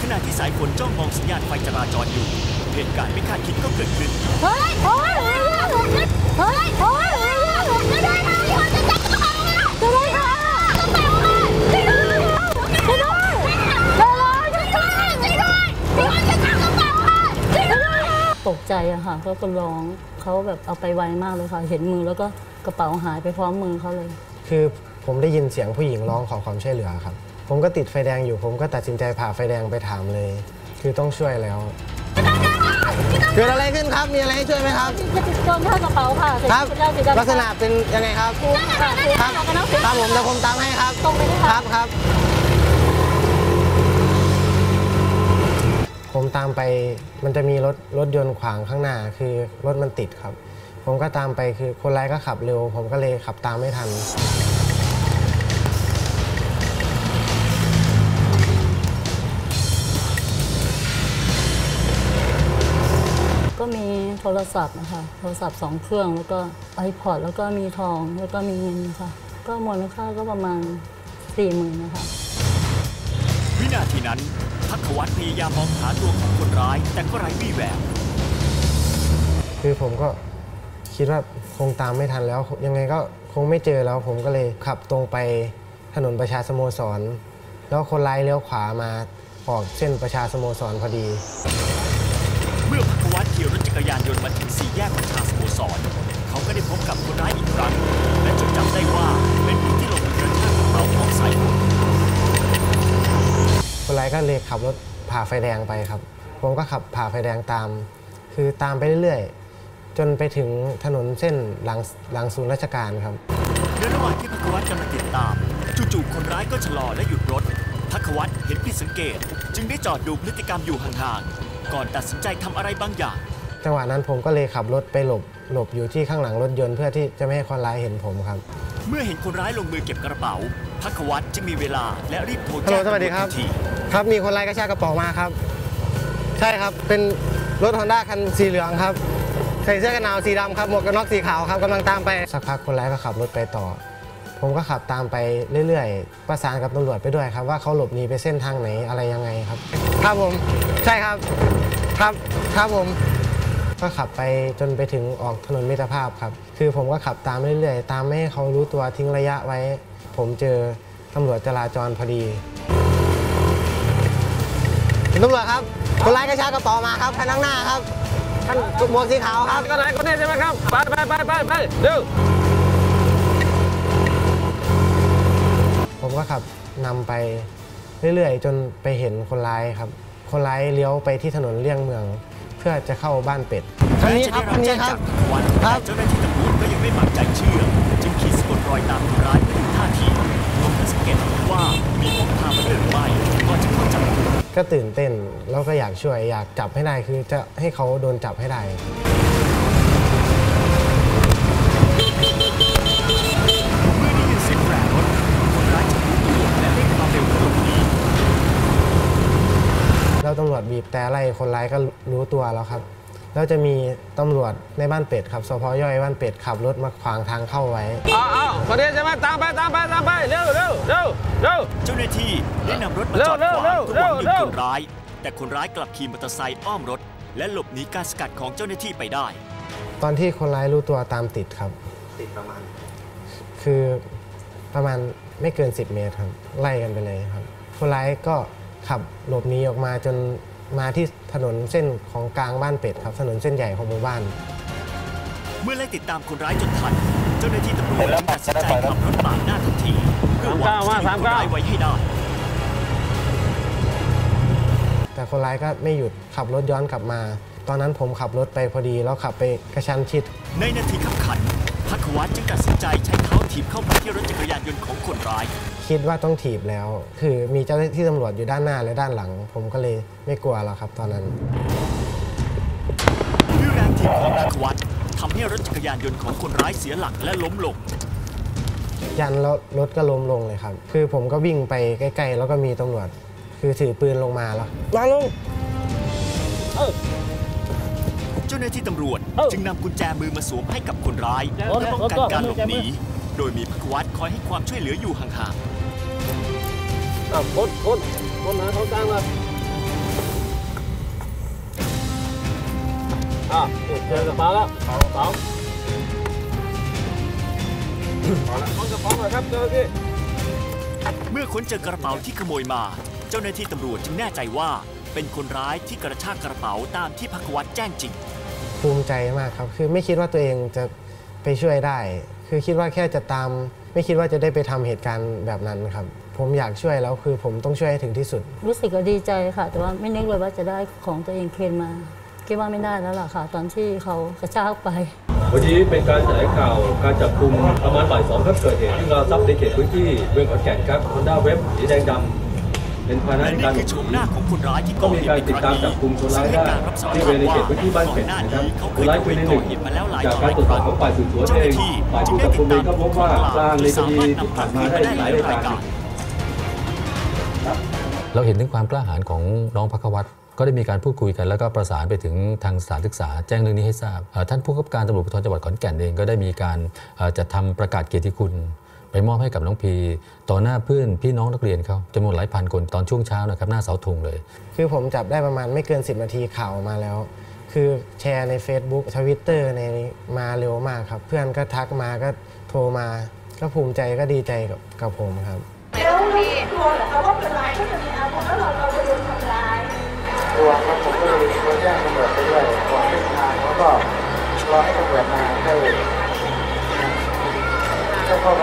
ขณะที่สายฝนจ้องมองสัญญาณไฟจราจรอยู่เหตุการณ์ไม่คาดคิดก็เกิดขึ้นเฮ้ยโอ้ยเฮ้ยโอ้ยจะได้ค่ะจะได้ค่ะตกใจอะค่ะเขาก็ร้องเขาแบบเอาไปไวมากเลยค่ะเห็นมือแล้วก็กระเป๋าหายไปพร้อมมือเขาเลยคือผมได้ยินเสียงผู้หญิงร้องขอความช่วยเหลือครับผมก็ติดไฟแดงอยู่ผมก็ตัดสินใจผ่าไฟแดงไปถามเลยคือต้องช่วยแล้วเกิดอะไรขึ้นครับมีอะไรให้ช่วยไหมครับโดนท่ากระเป๋าค่ะครับลักษณะเป็นยังไงครับครับครับผมเดี๋ยวผมตามให้ครับตรงไปด้วยครับครับผมตามไปมันจะมีรถยนต์ขวางข้างหน้าคือรถมันติดครับผมก็ตามไปคือคนร้ายก็ขับเร็วผมก็เลยขับตามไม่ทันก็มีโทรศัพท์นะคะโทรศัพท์2เครื่องแล้วก็ iPod แล้วก็มีทองแล้วก็มีเงินค่ะก็มูลค่าก็ประมาณ 40,000 นะคะวินาทีนั้นพักขวัญพยายามมองหาตัวของคนร้ายแต่ก็ไร้วี่แววคือผมก็คิดว่าคงตามไม่ทันแล้วยังไงก็คงไม่เจอแล้วผมก็เลยขับตรงไปถนนประชาสโมสรแล้วคนร้ายเลี้ยวขวามาออกเส้นประชาสโมสรพอดีเมื่อพักขวัญขี่รถจักรยานยนต์มาถึงสี่แยกประชาสโมสรเขาก็ได้พบกับคนร้ายอีกครั้งและจดจำได้ว่าเป็นผู้ที่หลบหนีการฆ่าของเขาของสายฝนคนร้ายก็เลยขับรถผ่าไฟแดงไปครับผมก็ขับผ่าไฟแดงตามคือตามไปเรื่อยๆจนไปถึงถนนเส้นหลังศูนย์ราชการครับในระหว่างที่พักขวัญกำลังติดตามจู่ๆคนร้ายก็ชะลอและหยุดรถพักขวัญเห็นผิดสังเกตจึงได้จอดดูพฤติกรรมอยู่ห่างๆก่อนตัดสินใจทำอะไรบางอย่างจังหวะนั้นผมก็เลยขับรถไปหลบอยู่ที่ข้างหลังรถยนต์เพื่อที่จะไม่ให้คนร้ายเห็นผมครับเมื่อเห็นคนร้ายลงมือเก็บกระเป๋าพักขวัญจึงมีเวลาและรีบโทรแจ้งตำรวจทันทีครับมีคนร้ายกระชากกระเป๋ามาครับใช่ครับเป็นรถ Honda คันสีเหลืองครับใส่เสื้อกันหนาวสีดำครับหมวกกันน็อกสีขาวครับกำลังตามไปสักพักคนร้ายก็ขับรถไปต่อผมก็ขับตามไปเรื่อยๆประสานกับตำรวจไปด้วยครับว่าเขาหลบหนีไปเส้นทางไหนอะไรยังไงครับครับผมใช่ครับครับครับผมก็ขับไปจนไปถึงออกถนนมิตรภาพครับคื คือผมก็ขับตามเรื่อยๆตามไม่ให้เขารู้ตัวทิ้งระยะไว้ผมเจอตำรวจจราจรพอดีตำรวจครับคนร้ายกระชากกระเป๋ามาครับคันข้างหน้าครับคันหมวกสีขาวครับคนร้ายคนนี้ใช่ไหมครับไปเร็วผมก็ขับนำไปเรื่อยๆจนไปเห็นคนร้ายครับคนร้ายเลี้ยวไปที่ถนนเลี่ยงเมืองเพื่อจะเข้าบ้านเป็ดคันนี้ครับคันนี้ครับเจ้าหน้าที่ตำรวจก็ยังไม่ปักใจเชื่อจึงขี่สะกดรอยตามคนร้ายไปดูท่าทีลงสังเกตว่ามีพวกพามาด้วยหรือไม่ก็จะเข้าจับก็ตื่นเต้นแล้วก็อยากช่วยอยากจับให้ได้คือจะให้เขาโดนจับให้ได้แล้วตำรวจบีบแต่ไล่คนร้ายก็รู้ตัวแล้วครับแล้วจะมีตำรวจในบ้านเป็ดครับสพ.ย่อยบ้านเป็ดขับรถมาขวางทางเข้าไว้อ้าวคนนี้จะมาตามไปเร็วเจ้าหน้าที่ได้นำรถมาจอดขวางเพื่อหวังดึงคนร้ายแต่คนร้ายกลับขี่มอเตอร์ไซค์อ้อมรถและหลบหนีการสกัดของเจ้าหน้าที่ไปได้ตอนที่คนร้ายรู้ตัวตามติดครับติดประมาณคือประมาณไม่เกิน10 เมตรครับไล่กันไปเลยครับคนร้ายก็ขับหลบหนีออกมาจนมาที่ถนนเส้นของกลางบ้านเป็ดครับถนนเส้นใหญ่ของหมู่บ้านเมื่อไล่ติดตามคนร้ายจนทันเจ้าหน้าที่ตำรวจตัดสินใจขับรถปาดหน้าทันทีเพื่อหวังจะจับคนร้ายไว้ให้ได้แต่คนร้ายก็ไม่หยุดขับรถย้อนกลับมาตอนนั้นผมขับรถไปพอดีแล้วขับไปกระชั้นชิดในนาทีขับขันพักวัดจึงตัดสินใจใช้เท้าถีบเข้าไปที่รถจักรยานยนต์ของคนร้ายคิดว่าต้องถีบแล้วคือมีเจ้าหน้าที่ตำรวจอยู่ด้านหน้าและด้านหลังผมก็เลยไม่กลัวแล้วครับตอนนั้นด้วยแรงถีบของพักวัดทำให้รถจักรยานยนต์ของคนร้ายเสียหลักและล้มลงยันแล้วรถก็ล้มลงเลยครับคือผมก็วิ่งไปใกล้ๆแล้วก็มีตำรวจคือถือปืนลงมาแล้วมาลงเจ้าหน้าที่ตำรวจจึงนำกุญแจมือมาสวมให้กับคนร้ายเพื่อป้องกันการหลบหนีโดยมีพักวัดคอยให้ความช่วยเหลืออยู่ห่างๆคนหาเขาจ้างเลยเจอกระเป๋าแล้วกระเป๋าหน่อยครับเจอที่เมื่อค้นเจอกระเป๋าที่ขโมยมาเจ้าหน้าที่ตำรวจจึงแน่ใจว่าเป็นคนร้ายที่กระชากกระเป๋าตามที่พักวัดแจ้งจริงภูมิใจมากครับคือไม่คิดว่าตัวเองจะไปช่วยได้คือคิดว่าแค่จะตามไม่คิดว่าจะได้ไปทำเหตุการณ์แบบนั้นครับผมอยากช่วยแล้วคือผมต้องช่วยให้ถึงที่สุดรู้สึกดีใจค่ะแต่ว่าไม่นึกเลยว่าจะได้ของตัวเองคืนมาคิดว่าไม่ได้แล้วล่ะค่ะตอนที่เขากระชากไปวันนี้เป็นการแถลงข่าวการจับกุมประมาณบ่าย 2ครับเกิดเหตุที่เราทรัพย์ในเขตพื้นที่เมืองขอนแก่นครับฮอนด้าเวฟสีแดงดำเป็นภาระการโฉมหน้าของคนร้ายที่ก่อเหตุในครั้งนี้ซึ่งให้การรับสารภาพว่าก่อนหน้านี้เขาเคยถูกก่อเหตุมาแล้วหลายครั้งของฝ่ายสืบสวนเองฝ่ายผู้จับกลุ่มเองก็พบว่าสามารถนำความผิดมาได้หลายรายการเราเห็นถึงความกล้าหาญของน้องภัควัฒน์ก็ได้มีการพูดคุยกันแล้วก็ประสานไปถึงทางสถานศึกษาแจ้งเรื่องนี้ให้ทราบท่านผู้กำกับการตำรวจภูธรจังหวัดขอนแก่นเองก็ได้มีการจัดทำประกาศเกียรติคุณไปมอบให้กับน้องพีต่อหน้าเพื่อนพี่น้องนักเรียนเขาจำนวนหลายพันคนตอนช่วงเช้านะครับหน้าเสาธงเลยคือผมจับได้ประมาณไม่เกิน10 นาทีข่าวมาแล้วคือแชร์ใน Facebook ทวิตเตอร์ในมาเร็วมากครับเพื่อนก็ทักมาก็โทรมาก็ภูมิใจก็ดีใจกับผมครับแล้วมีกลัวเหรอคะว่าคนร้ายก็จะมีอาวุธแล้วเราจะโดนทำร้ายกลัวครับผมก็เลยโทรแจ้งตำรวจไปด้วยขอให้ทางแล้วก็รอให้ตำรวจมาได้เข้าไป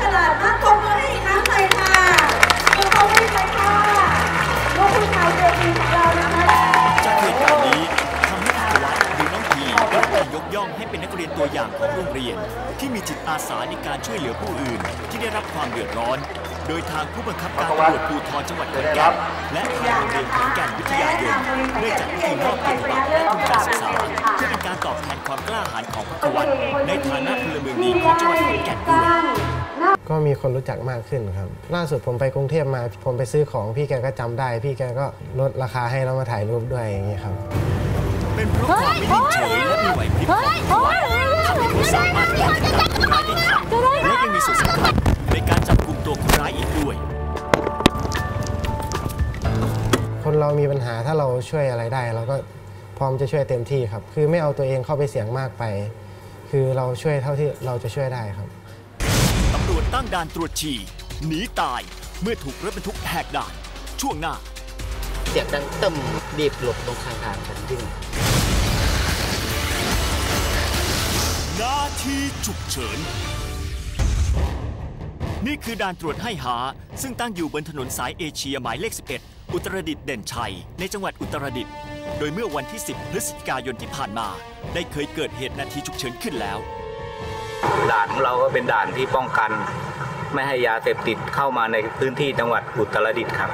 ฉลาดมากคนนี้น้ำใสค่ะคนนี้ใสค่ะลูกผู้ชายเด็กของเรานะคะจากเหตุการณ์นี้ทำให้ภาวะดูน้องพีได้ถูกยกย่องให้เป็นนักเรียนตัวอย่างของโรงเรียนที่มีจิตอาสาในการช่วยเหลือผู้อื่นที่ได้รับความเดือดร้อนโดยทางผู้บังคับการตำรวจภูธรจังหวัดขอนแก่นและทางโรงเรียนขอนแก่นวิทยายนได้จัดพิธีมอบเกียรติบัตรและทุนการศึกษาเพื่อเป็นการตอบแทนความกล้าหาญของภัควัฒน์ในฐานะพลเมืองดีของจังหวัดขอนแก่นด้วยก็มีคนรู้จักมากขึ้นครับล่าสุดผมไปกรุงเทพมาผมไปซื้อของพี่แกก็จำได้พี่แกก็ลดราคาให้เรามาถ่ายรูปด้วยอย่างนี้ครับเป็นเพราะความไม่เฉยและมีไหวพริบของภัควัฒน์ทำให้เขาสามารถจับคนร้ายได้ทันและยังมีส่วนสำคัญในการจับกุมตัวคนร้ายอีกด้วยคนเรามีปัญหาถ้าเราช่วยอะไรได้เราก็พร้อมจะช่วยเต็มที่ครับคือไม่เอาตัวเองเข้าไปเสี่ยงมากไป คือเราช่วยเท่าที่เราจะช่วยได้ครับตำรวจตั้งด่านตรวจฉี่หนีตายเมื่อถูกรถบรรทุกแหกด่านช่วงหน้าเสียงดังตึมบีบหลบตรงข้างทางกันยิ่งนาทีฉุกเฉินนี่คือด่านตรวจให้หาซึ่งตั้งอยู่บนถนนสายเอเชียหมายเลข11อุตรดิตถ์เด่นชัยในจังหวัดอุตรดิตถ์โดยเมื่อวันที่10พฤศจิกายนที่ผ่านมาได้เคยเกิดเหตุนาทีฉุกเฉินขึ้นแล้วด่านของเราก็เป็นด่านที่ป้องกันไม่ให้ยาเสพติดเข้ามาในพื้นที่จังหวัดอุตรดิตถ์ครับ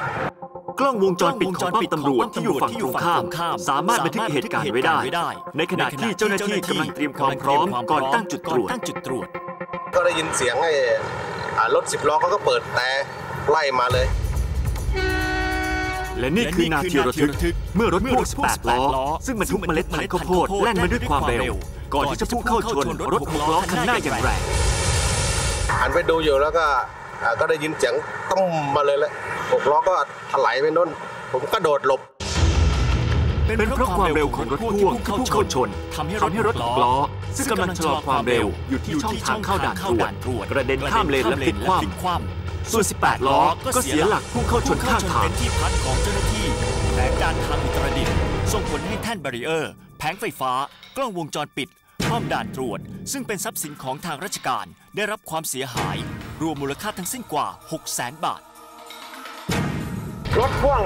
กล้องวงจรปิดของป้อมตำรวจที่อยู่ฝั่งตรงข้ามสามารถบันทึกเหตุการณ์ไว้ได้ในขณะที่เจ้าหน้าที่กำลังเตรียมความพร้อมก่อนตั้งจุดตรวจก็ได้ยินเสียงให้รถ10ล้อเขาก็เปิดแต่ไล่มาเลยและนี่คือนาทีระทึกเมื่อรถพ่วง18ล้อซึ่งบรรทุกเมล็ดพันธุ์ข้าวโพดแล่นมาด้วยความเร็วก่อนที่จะพุ่งเข้าชนรถ6ล้อคันหน้าอย่างแรงหันไปดูอยู่แล้วก็ได้ยินเสียงต้มมาเลยแหละ6ล้อก็ถลายไปนู่นผมก็โดดหลบเป็นเพราะความเร็วของรถพ่วงที่พุ่งเข้าชนทำให้รถ6ล้อซึ่งกำลังชะลอความเร็วอยู่ที่ช่องทางเข้าด่านตรวจกระเด็นข้ามเลนและพลิกคว่ำส่วน18ล้อก็เสียหลักพุ่งเข้าชนข้างทางเป็นที่พักของเจ้าหน้าที่แผงการทางอุตรดิตถ์ส่งผลให้แท่นแบรีเออร์แผงไฟฟ้ากล้องวงจรปิดป้อมด่านตรวจซึ่งเป็นทรัพย์สินของทางราชการได้รับความเสียหายรวมมูลค่าทั้งสิ้นกว่า 600,000 บาทรถพ่วง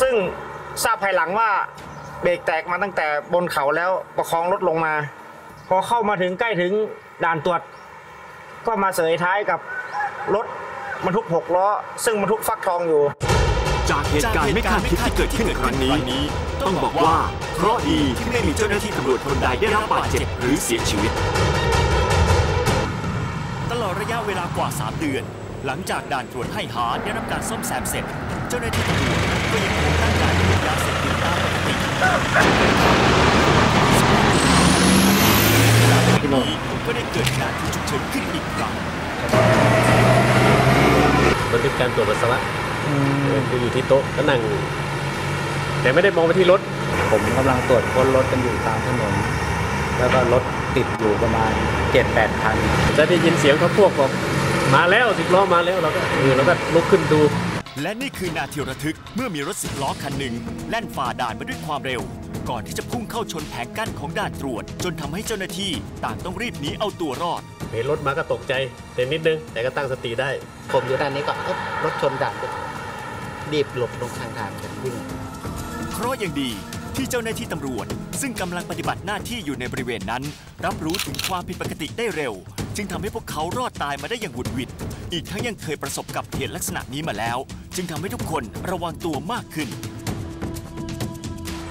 ซึ่งทราบภายหลังว่าเบรกแตกมาตั้งแต่บนเขาแล้วประคองรถลงมาพอเข้ามาถึงใกล้ถึงด่านตรวจก็มาเสยท้ายกับรถบรรทุก6ล้อซึ่งบรรทุกฟักทองอยู่จากเหตุการณ์ไม่คาดคิดที่เกิดขึ้นครั้งนี้ต้องบอกว่าเคราะห์ดีที่ไม่มีเจ้าหน้าที่ตำรวจคนใดได้รับบาดเจ็บหรือเสียชีวิตตลอดระยะเวลากว่า3เดือนหลังจากด่านตรวจให้หาได้รับการซ่อมแซมเสร็จเจ้าหน้าที่ตำรวจก็ยังคงตั้งด่านตรวจยาเสพติดตามปกติก็ได้เกิดการฉุกเฉินขึ้นอีกครั้งบันทึกการตรวจปัสสาวะคืออยู่ที่โต๊ะก็นั่งแต่ไม่ได้มองไปที่รถผมกำลังตรวจคนรถกันอยู่ตามถนนแล้วก็รถติดอยู่ประมาณ 7-8 คันจะได้ยินเสียงเขาพวกบอกมาแล้ว10ล้อมาแล้วเราก็ลุกขึ้นดูและนี่คือนาทีระทึกเมื่อมีรถ10ล้อคันหนึ่งแล่นฝ่าด่านมาด้วยความเร็วก่อนที่จะพุ่งเข้าชนแผงกั้นของด่านตรวจจนทำให้เจ้าหน้าที่ต่างต้องรีบหนีเอาตัวรอดเห็นรถมาก็ตกใจแต่นิดนึงแต่ก็ตั้งสติได้ผมอยู่ด้านนี้ก็รถชนด่านรีบหลบลงข้างทางกันวิ่งเพราะยังดีที่เจ้าหน้าที่ตำรวจซึ่งกำลังปฏิบัติหน้าที่อยู่ในบริเวณนั้นรับรู้ถึงความผิดปกติได้เร็วจึงทำให้พวกเขารอดตายมาได้อย่างหุดหวิดอีกทั้งยังเคยประสบกับเหตุลักษณะนี้มาแล้วจึงทำให้ทุกคนระวังตัวมากขึ้น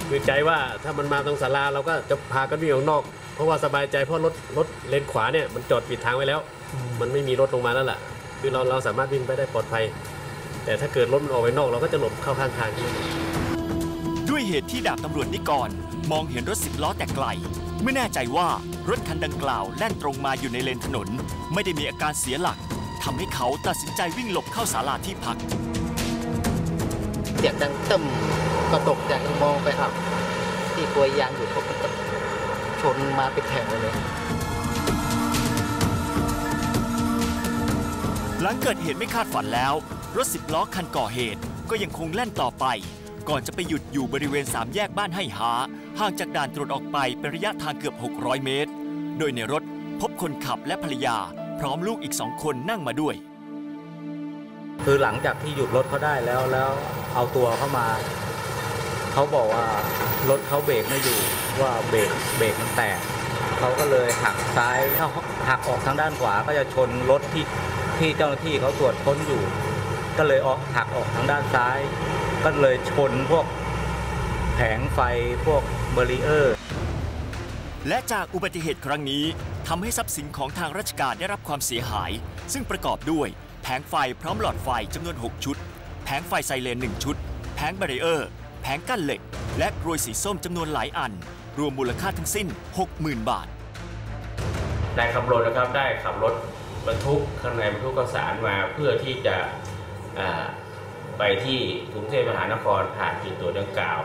คือใจว่าถ้ามันมาตรงศาลาเราก็จะพากันวิ่งออกนอกเพราะว่าสบายใจเพราะรถเลนขวาเนี่ยมันจอดปิดทางไว้แล้วมันไม่มีรถลงมาแล้วล่ะคือเราสามารถวิ่งไปได้ปลอดภัยแต่ถ้าเกิดรถมันออกไปนอกเราก็จะหลบเข้าข้างทางด้วยเหตุที่ดาบตำรวจนิกรมองเห็นรถ10ล้อแต่ไกลไม่แน่ใจว่ารถคันดังกล่าวแล่นตรงมาอยู่ในเลนถนนไม่ได้มีอาการเสียหลักทำให้เขาตัดสินใจวิ่งหลบเข้าศาลาที่พักเสียงดังตึมก็ตกใจมองไปครับที่กลวยยางอยู่พวกมันชนมาเป็นแถวเลยหลังเกิดเหตุไม่คาดฝันแล้วรถ10ล้อคันก่อเหตุก็ยังคงแล่นต่อไปก่อนจะไปหยุดอยู่บริเวณ3แยกบ้านให้หาห่างจากด่านตรวจออกไปเป็นระยะทางเกือบ600เมตรโดยในรถพบคนขับและภรรยาพร้อมลูกอีก2คนนั่งมาด้วยคือหลังจากที่หยุดรถเขาได้แล้วเอาตัวเข้ามาเขาบอกว่ารถเขาเบรกไม่อยู่ว่าเบรกมันแตกเขาก็เลยหักซ้ายหักออกทางด้านขวาก็จะชนรถที่เจ้าหน้าที่เขาตรวจค้นอยู่ก็เลยออกหักออกทางด้านซ้ายก็เลยชนพวกแผงไฟพวกเบรีเออร์และจากอุบัติเหตุครั้งนี้ทำให้ทรัพย์สินของทางราชการได้รับความเสียหายซึ่งประกอบด้วยแผงไฟพร้อมหลอดไฟจำนวน6ชุดแผงไฟไซเลน1ชุดแผงเบรีเออร์แผงกั้นเหล็กและกรวยสีส้มจำนวนหลายอันรวมมูลค่าทั้งสิ้น 60,000 บาทนายคำรณนะครับได้ขับรถบรรทุกข้างในบรรทุกข้าวสารมาเพื่อที่จะไปที่กรุงเทพมหานครผ่านจุดตรวจดังกล่าว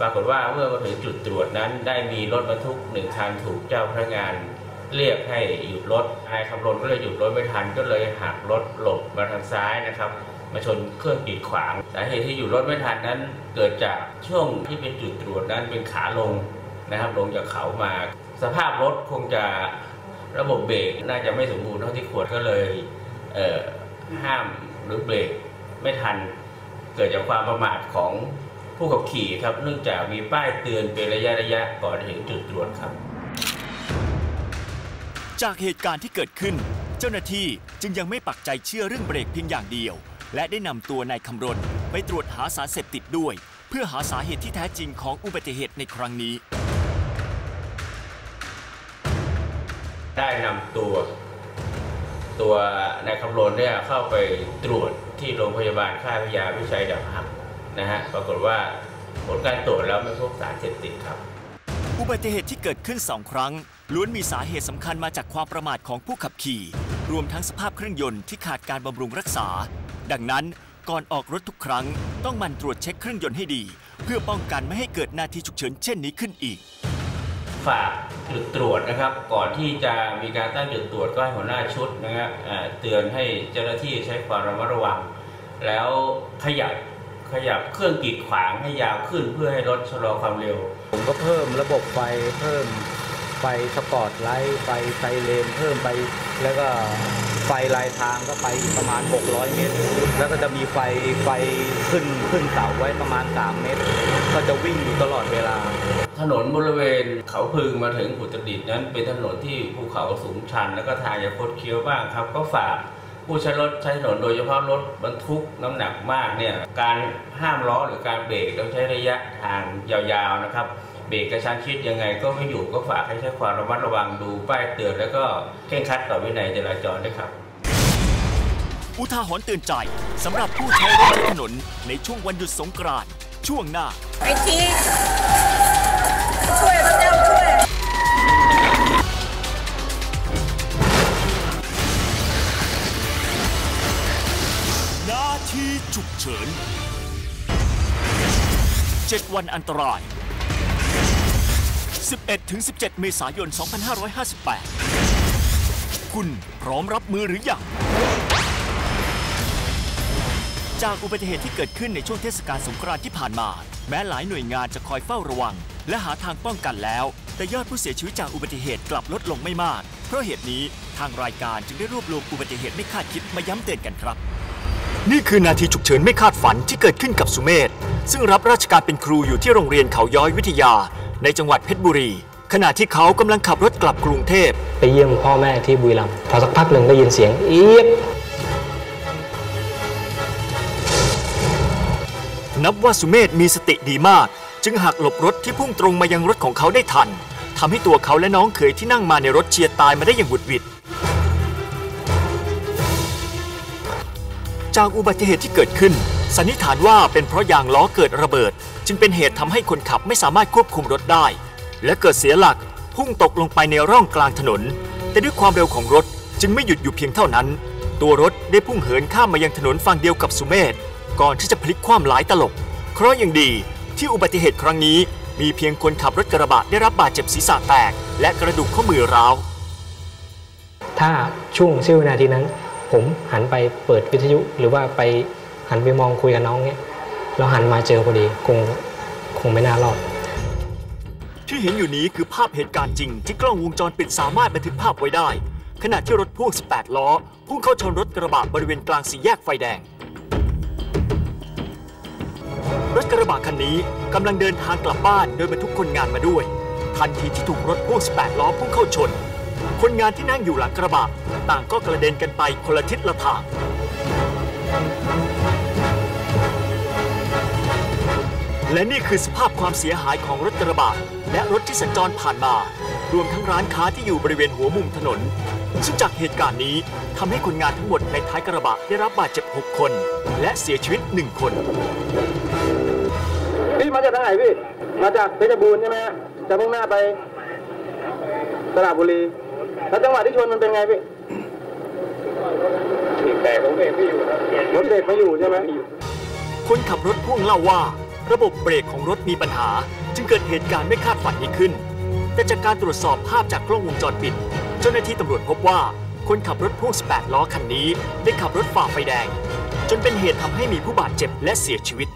ปรากฏว่าเมื่อมาถึงจุดตรวจนั้นได้มีรถบรรทุก1คันถูกเจ้าพนักงาน เรียกให้หยุดรถนายคำรณก็เลยหยุดรถไม่ทันก็เลยหักรถหลบมาทางซ้ายนะครับมาชนเครื่องกีดขวางสาเหตุที่หยุดรถไม่ทันนั้นเกิดจากช่วงที่เป็นจุดตรวจนั้นเป็นขาลงนะครับลงจากเขามาสภาพรถคงจะระบบเบรกน่าจะไม่สมบูรณ์เท่าที่ควรก็เลยห้ามหรือเบรกไม่ทันเกิดจากความประมาทของผู้ขับขี่ครับเนื่องจากมีป้ายเตือนเป็นระยะก่อนถึงจุดตรวจครับจากเหตุการณ์ที่เกิดขึ้นเจ้าหน้าที่จึงยังไม่ปักใจเชื่อเรื่องเบรกเพียงอย่างเดียวและได้นำตัวนายคำรณไปตรวจหาสารเสพติดด้วยเพื่อหาสาเหตุที่แท้จริงของอุบัติเหตุในครั้งนี้ได้นำตัวนายคำรณเนี่ยเข้าไปตรวจที่โรงพยาบาลค่ายพระยาวิชัยดาบหักนะฮะปรากฏว่าผลการตรวจแล้วไม่พบสารเสพติดครับอุบัติเหตุที่เกิดขึ้น2 ครั้งล้วนมีสาเหตุสำคัญมาจากความประมาทของผู้ขับขี่รวมทั้งสภาพเครื่องยนต์ที่ขาดการบำรุงรักษาดังนั้นก่อนออกรถทุกครั้งต้องหมั่นตรวจเช็คเครื่องยนต์ให้ดีเพื่อป้องกันไม่ให้เกิดนาทีฉุกเฉินเช่นนี้ขึ้นอีกฝากจุดตรวจนะครับก่อนที่จะมีการตั้งจุดตรวจก็ให้หัวหน้าชุดนะครับเตือนให้เจ้าหน้าที่ใช้ความระมัดระวังแล้วขยับเครื่องกีดขวางให้ยาวขึ้นเพื่อให้รถชะลอความเร็วผมก็เพิ่มระบบไฟเพิ่มไฟสปอร์ตไลท์ไฟไซเลนเพิ่มไปแล้วก็ไฟลายทางก็ไปประมาณ600เมตรแล้วก็จะมีไฟขึ้นเสาไว้ประมาณ3เมตรก็จะวิ่งอยู่ตลอดเวลาถนนบริเวณเขาพึงมาถึงอุตรดิตถ์นั้นเป็นถนนที่ภูเขาสูงชันแล้วก็ทางจะคดเคี้ยวบ้างครับก็ฝากผู้ใช้รถใช้ถนนโดยเฉพาะรถบรรทุกน้ำหนักมากเนี่ยการห้ามล้อหรือการเบรกต้องใช้ระยะทางยาวๆนะครับเบรกกระชั้นชิดยังไงก็ไม่อยู่ก็ฝากให้ใช้ความระมัดระวังดูป้ายเตือนแล้วก็เคร่งครัดต่อวินัยจราจรด้วยครับอุทาหรณ์เตือนใจสำหรับผู้ใช้รถใช้ถนนในช่วงวันหยุดสงกรานต์ช่วงหน้าไอทีช่วยพระเจ้าช่วยนาทีฉุกเฉิน7วันอันตราย11-17 เมษายน 2558 คุณพร้อมรับมือหรือยังจากอุบัติเหตุที่เกิดขึ้นในช่วงเทศกาลสงกรานต์ที่ผ่านมาแม้หลายหน่วยงานจะคอยเฝ้าระวังและหาทางป้องกันแล้วแต่ยอดผู้เสียชีวิตจากอุบัติเหตุกลับลดลงไม่มากเพราะเหตุนี้ทางรายการจึงได้รวบรวมอุบัติเหตุไม่คาดคิดมาย้ำเตือนกันครับนี่คือนาทีฉุกเฉินไม่คาดฝันที่เกิดขึ้นกับสุเมธซึ่งรับราชการเป็นครูอยู่ที่โรงเรียนเขาย้อยวิทยาในจังหวัดเพชรบุรีขณะที่เขากำลังขับรถกลับกรุงเทพไปเยี่ยมพ่อแม่ที่บุรีรัมย์พอสักพักหนึ่งได้ยินเสียงอี๊ดนับว่าสุเมธมีสติดีมากจึงหักหลบรถที่พุ่งตรงมายังรถของเขาได้ทันทำให้ตัวเขาและน้องเขยที่นั่งมาในรถเฉียดตายมาได้อย่างหวุดหวิดจากอุบัติเหตุที่เกิดขึ้นสันนิษฐานว่าเป็นเพราะยางล้อเกิดระเบิดจึงเป็นเหตุทำให้คนขับไม่สามารถควบคุมรถได้และเกิดเสียหลักพุ่งตกลงไปในร่องกลางถนนแต่ด้วยความเร็วของรถจึงไม่หยุดอยู่เพียงเท่านั้นตัวรถได้พุ่งเหินข้ามมายังถนนฝั่งเดียวกับสุเมธก่อนที่จะพลิกคว่ำหลายตลบเคราะห์ยังดีที่อุบัติเหตุครั้งนี้มีเพียงคนขับรถกระบะได้รับบาดเจ็บศีรษะแตกและกระดูกข้อมือร้าวถ้าช่วงเสี้ยวนาทีนั้นผมหันไปเปิดวิทยุหรือว่าไปหันไปมองคุยกับน้องเนี่ยแล้วหันมาเจอพอดีคงไม่น่ารอดที่เห็นอยู่นี้คือภาพเหตุการณ์จริงที่กล้องวงจรปิดสามารถบันทึกภาพไว้ได้ขณะที่รถพ่วง18ล้อพุ่งเข้าชนรถกระบะบริเวณกลางสี่แยกไฟแดงรถกระบะคันนี้กำลังเดินทางกลับบ้านโดยบรรทุกคนงานมาด้วยทันทีที่ถูกรถพ่วง18ล้อพุ่งเข้าชนคนงานที่นั่งอยู่หลังกระบะต่างก็กระเด็นกันไปคนละทิศละทางและนี่คือสภาพความเสียหายของรถกระบะและรถที่สัญจรผ่านมารวมทั้งร้านค้าที่อยู่บริเวณหัวมุมถนนซึ่งจากเหตุการณ์นี้ทำให้คนงานทั้งหมดในท้ายกระบะได้รับบาดเจ็บ6คนและเสียชีวิต1คนพี่มาจากทางไหนพี่มาจากเพชรบูรณ์ใช่ไหมจะมุ่งหน้าไปสระบุรีแล้วจังหวะที่ชนมันเป็นไงพี่แต่รถเบรกไม่อยู่รถเบรกไม่อยู่ใช่ไหมคนขับรถพ่วงเล่าว่าระบบเบรกของรถมีปัญหาจึงเกิดเหตุการณ์ไม่คาดฝันนี้ขึ้นแต่จากการตรวจสอบภาพจากกล้องวงจรปิด เจ้าหน้าที่ตำรวจพบว่าคนขับรถพ่วง18ล้อคันนี้ได้ขับรถฝ่าไฟแดงจนเป็นเหตุทำให้มีผู้บาดเจ็บและเสียชีวิต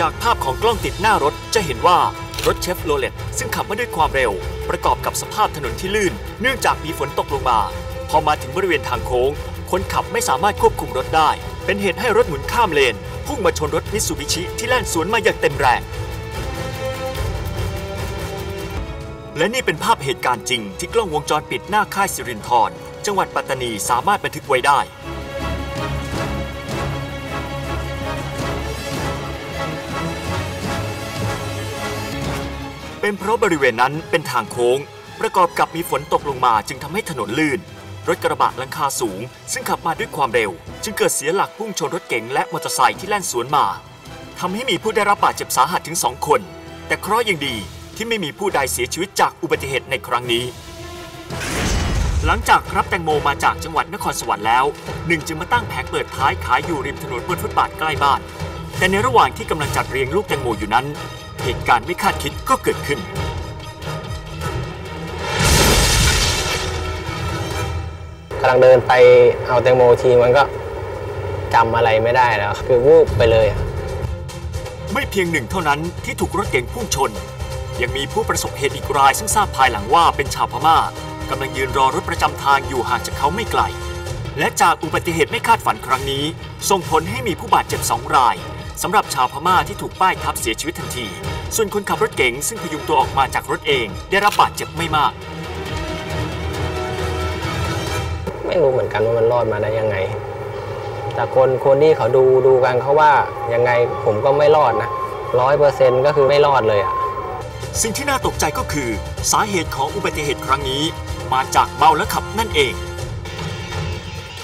จากภาพของกล้องติดหน้ารถจะเห็นว่ารถเชฟโรเลตซึ่งขับมาด้วยความเร็วประกอบกับสภาพถนนที่ลื่นเนื่องจากมีฝนตกลงมาพอมาถึงบริเวณทางโค้งคนขับไม่สามารถควบคุมรถได้เป็นเหตุให้รถหมุนข้ามเลนพุ่งมาชนรถมิตซูบิชิที่แล่นสวนมาอย่างเต็มแรงและนี่เป็นภาพเหตุการณ์จริงที่กล้องวงจรปิดหน้าค่ายสิรินธรจังหวัดปัตตานีสามารถบันทึกไว้ได้เป็นเพราะบริเวณนั้นเป็นทางโค้งประกอบกับมีฝนตกลงมาจึงทำให้ถนนลื่นรถกระบะหลังคาสูงซึ่งขับมาด้วยความเร็วจึงเกิดเสียหลักพุ่งชนรถเก๋งและมอเตอร์ไซค์ที่แล่นสวนมาทำให้มีผู้ได้รับบาดเจ็บสาหัสถึง2คนแต่เคราะห์ยังดีที่ไม่มีผู้ใดเสียชีวิตจากอุบัติเหตุในครั้งนี้หลังจากรับแตงโมมาจากจังหวัดนครสวรรค์แล้วหนึ่งจึงมาตั้งแผงเปิดท้ายขายอยู่ริมถนนบนฟุตบาทใกล้บ้านแต่ในระหว่างที่กำลังจัดเรียงลูกแตงโมอยู่นั้นเหตุการณ์ไม่คาดคิดก็เกิดขึ้นกำลังเดินไปเอาแตงโมทีมันก็จำอะไรไม่ได้แล้วคือวูบไปเลยไม่เพียงหนึ่งเท่านั้นที่ถูกรถเก๋งพุ่งชนยังมีผู้ประสบเหตุอีกรายซึ่งทราบภายหลังว่าเป็นชาวพม่ากำลังยืนรอรถประจำทางอยู่ห่างจากเขาไม่ไกลและจากอุบัติเหตุไม่คาดฝันครั้งนี้ส่งผลให้มีผู้บาดเจ็บ2รายสำหรับชาวพม่าที่ถูกป้ายทับเสียชีวิตทันทีส่วนคนขับรถเก๋งซึ่งพยุงตัวออกมาจากรถเองได้รับบาดเจ็บไม่มากไม่รู้เหมือนกันว่ามันรอดมาได้ยังไงแต่คนที่เขาดูกันเขาว่ายังไงผมก็ไม่รอดนะ 100% ก็คือไม่รอดเลยอะสิ่งที่น่าตกใจก็คือสาเหตุของอุบัติเหตุครั้งนี้มาจากเมาและขับนั่นเอง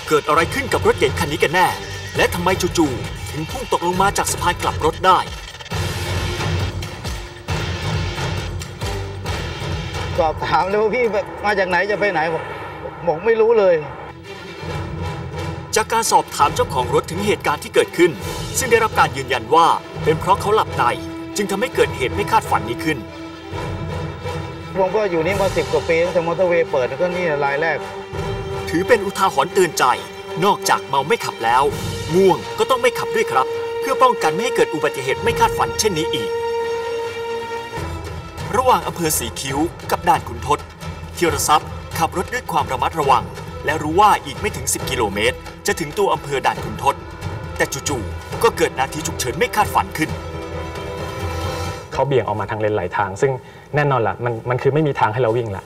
เกิดอะไรขึ้นกับรถเก๋งคันนี้กันแน่และทำไมจู่ๆถึงพุ่งตกลงมาจากสะพานกลับรถได้สอบถามเลยว่าพี่มาจากไหนจะไปไหนผมไม่รู้เลยจากการสอบถามเจ้าของรถถึงเหตุการณ์ที่เกิดขึ้นซึ่งได้รับการยืนยันว่าเป็นเพราะเขาหลับในจึงทำให้เกิดเหตุไม่คาดฝันนี้ขึ้นผมก็อยู่นี่มา10กว่าปีตั้งแต่มอเตอร์เวย์เปิดก็นี่รายแรกถือเป็นอุทาหรณ์เตือนใจนอกจากเมาไม่ขับแล้วง่วงก็ต้องไม่ขับด้วยครับเพื่อป้องกันไม่ให้เกิดอุบัติเหตุไม่คาดฝันเช่นนี้อีกระหว่างอำเภอศรีคิ้วกับด่านขุนทดธีรทรัพย์ขับรถด้วยความระมัดระวังและรู้ว่าอีกไม่ถึง10กิโลเมตรจะถึงตัวอำเภอด่านขุนทดแต่จู่ๆก็เกิดนาทีฉุกเฉินไม่คาดฝันขึ้นเขาเบี่ยงออกมาทางเลนไหลทางซึ่งแน่นอนล่ะมันคือไม่มีทางให้เราวิ่งละ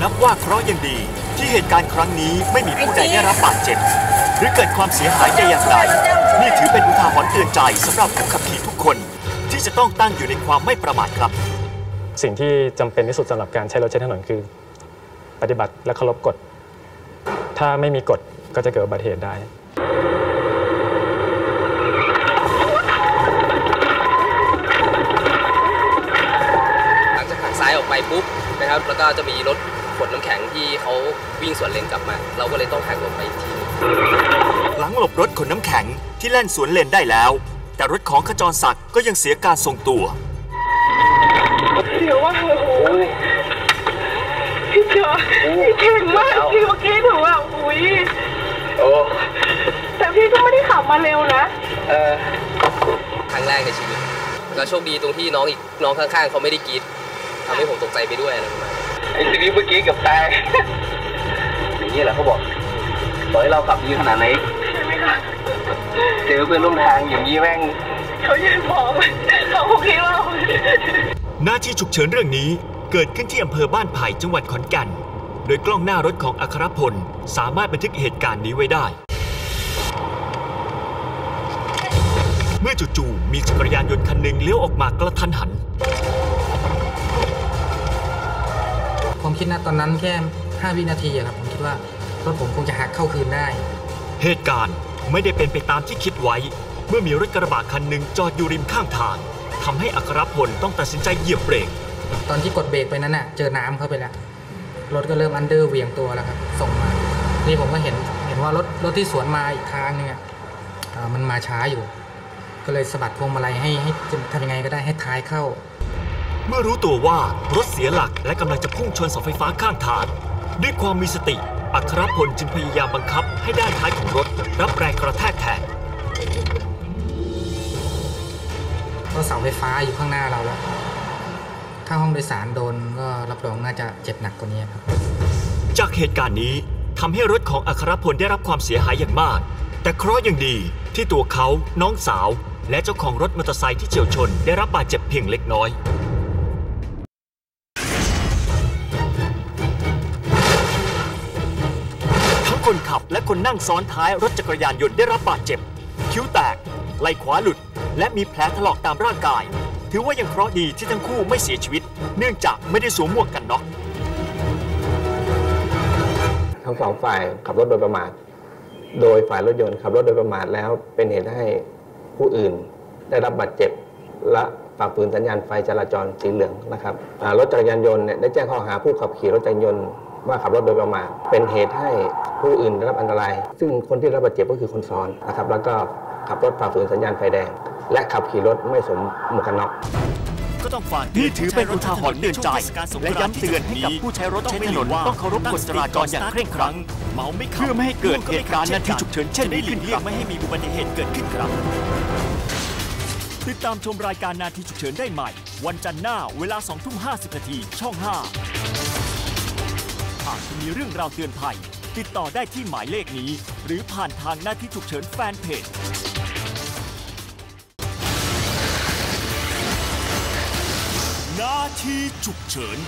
นับว่าเคราะห์ยังดีที่เหตุการณ์ครั้งนี้ไม่มีผู้ใดได้รับบาดเจ็บหรือเกิดความเสียหายใดอย่างใดนี่ถือเป็นอุทาหรณ์เตือนใจสำหรับผู้ขับขี่ทุกคนที่จะต้องตั้งอยู่ในความไม่ประมาทครับสิ่งที่จำเป็นที่สุดสำหรับการใช้รถใช้ถนนคือปฏิบัติและเคารพกฎถ้าไม่มีกฎก็จะเกิดอุบัติเหตุได้ปุ๊บนะครับแล้วก็จะมีรถขนน้ำแข็งที่เขาวิ่งสวนเลนกลับมาเราก็เลยต้องหักหลบไปอีกทีหลังหลบรถขนน้ำแข็งที่แล่นสวนเลนได้แล้วแต่รถของขจรศักดิ์ก็ยังเสียการทรงตัวเดี๋ยวว่าพี่เจอพี่เก่งมากพี่เมื่อกี้ถือว่าอุ้ยแต่พี่ก็ไม่ได้ขับมาเร็วนะครั้งแรกในชีวิตแล้วโชคดีตรงที่น้องข้างๆเขาไม่ได้กรี๊ดทำให้ผมตกใจไปด้วยอะไรประมาณนี้ไอ้สิ่งนี้เมื่อกี้กับตายอย่างนี้แหละเขาบอกต่อให้เราขับดีขนาดไหนเจอเพื่อนร่วมทางอย่างนี้แม่งเขายืนมองเขาคงคิดว่าหน้าที่ฉุกเฉินเรื่องนี้เกิดขึ้นที่อำเภอบ้านไผ่จังหวัดขอนแก่นโดยกล้องหน้ารถของอัครพลสามารถบันทึกเหตุการณ์นี้ไว้ได้เมื่อจู่ๆมีจักรยานยนต์คันหนึ่งเลี้ยวออกมากระทันหันผมคิดนะตอนนั้นแค่5วินาทีครับผมคิดว่ารถผมคงจะหักเข้าคืนได้เหตุการณ์ไม่ได้เป็นไปตามที่คิดไว้เมื่อมีรถกระบะคันหนึ่งจอดอยู่ริมข้างทางทำให้อัครพลต้องตัดสินใจเหยียบเบรก ตอนที่กดเบรกไปนั้นน่ะเจอน้ำเข้าไปแล้วรถก็เริ่มอันเดอร์เวียงตัวแล้วครับส่งมานี่ผมก็เห็นว่ารถที่สวนมาอีกทางนึงอ่ะมันมาช้าอยู่ก็เลยสะบัดพวงมาลัยให้ทำยังไงก็ได้ให้ท้ายเข้าเมื่อรู้ตัวว่ารถเสียหลักและกำลังจะพุ่งชนเสาไฟฟ้าข้างทางด้วยความมีสติอัครพลจึงพยายามบังคับให้ด้านท้ายของรถรับแรงกระแทกแทนก็เสาไฟฟ้าอยู่ข้างหน้าเราแล้วถ้าห้องโดยสารโดนก็รับรองน่าจะเจ็บหนักกว่านี้ครับจากเหตุการณ์นี้ทำให้รถของอัครพลได้รับความเสียหายอย่างมากแต่เคราะห์ยังดีที่ตัวเขาน้องสาวและเจ้าของรถมอเตอร์ไซค์ที่เฉี่ยวชนได้รับบาดเจ็บเพียงเล็กน้อยทั้งคนขับและคนนั่งซ้อนท้ายรถจักรยานยนต์ได้รับบาดเจ็บคิ้วแตกไหล่ขวาหลุดและมีแผลถลอกตามร่างกายถือว่ายังเคราะห์ดีที่ทั้งคู่ไม่เสียชีวิตเนื่องจากไม่ได้สวมหมวกกันน็อกทั้งสองฝ่ายขับรถโดยประมาทโดยฝ่ายรถยนต์ขับรถโดยประมาทแล้วเป็นเหตุให้ผู้อื่นได้รับบาดเจ็บและฝ่าฝืนสัญญาณไฟจราจรสีเหลืองนะครับรถจักรยานยนต์เนี่ยได้แจ้งข้อหาผู้ขับขี่รถจักรยานยนต์ว่าขับรถโดยประมาทเป็นเหตุให้ผู้อื่นได้รับอันตรายซึ่งคนที่รับบาดเจ็บก็คือคนซ้อนนะครับแล้วก็ขับรถฝ่าฝืนสัญญาณไฟแดงและขับขี่รถไม่สวมหมวกกันน็อกนี่ถือเป็นอุทาหรณ์เตือนใจและย้ำเตือนให้กับผู้ใช้รถใช้ถนนต้องเคารพกฎจราจรอย่างเคร่งครัดเพื่อไม่ให้เกิดเหตุการณ์นาทีฉุกเฉินเช่นนี้ขึ้นครับไม่ให้มีอุบัติเหตุเกิดขึ้นครับติดตามชมรายการนาทีฉุกเฉินได้ใหม่วันจันทร์หน้าเวลา 20:50 น.ช่อง 5 หากคุณมีเรื่องราวเตือนภัยติดต่อได้ที่หมายเลขนี้หรือผ่านทางนาทีฉุกเฉินแฟนเพจนาทีฉุกเฉิน